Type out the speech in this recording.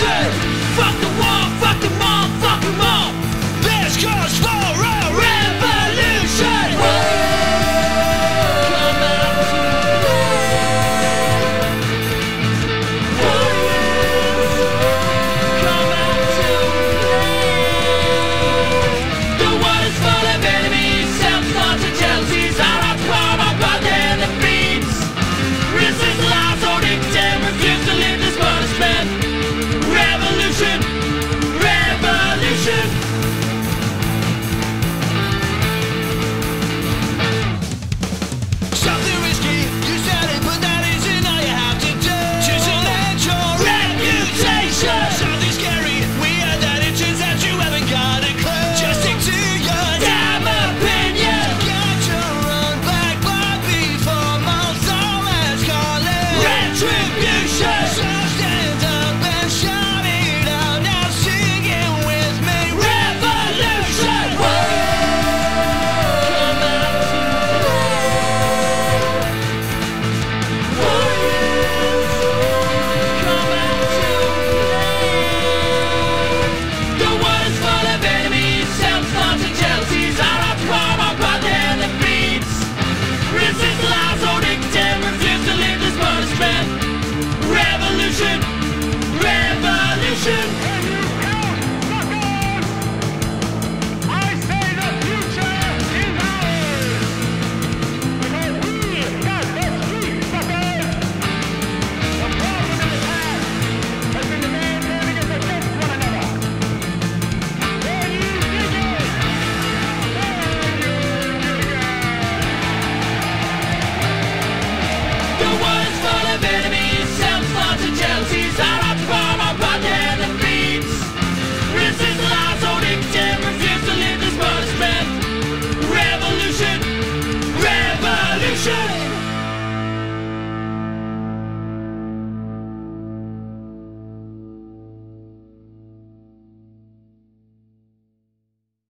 shit. Fuck the wall, fuck them all, fuck them all. This calls for a revolution. Come out to me. The world is full of enemies, self-thoughts and jealousies. I don't call my brother and the beats. Resist lies, don't condemn, refuse to leave this punishment. Revolution, revolution. Something risky, you said it, but that isn't all you have to do. Chisel at your reputation. Something scary, we heard that it turns out you haven't got a clue. Just stick to your damn opinion. Got your own black blood before most all that's calling retribution. So stand up and shout it out, now sing it with me. Revolution. The world is full of enemies, self-thoughts and jealousies. I don't call my brother and the beats. Resist lies, don't condemn, refuse to leave this punishment. Revolution.